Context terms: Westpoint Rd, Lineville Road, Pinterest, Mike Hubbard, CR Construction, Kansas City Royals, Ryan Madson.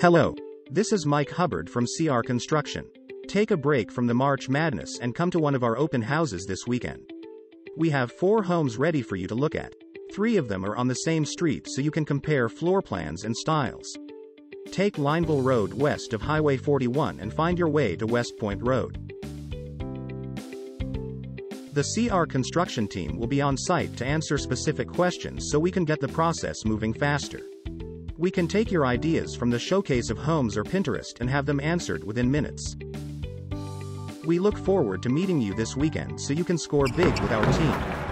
Hello. This is Mike Hubbard from CR Construction. Take a break from the March Madness and come to one of our open houses this weekend. We have 4 homes ready for you to look at. 3 of them are on the same street so you can compare floor plans and styles. Take Lineville Road west of Highway 41 and find your way to West Point Road. The CR Construction team will be on site to answer specific questions so we can get the process moving faster. We can take your ideas from the showcase of homes or Pinterest and have them answered within minutes. We look forward to meeting you this weekend so you can score big with our team.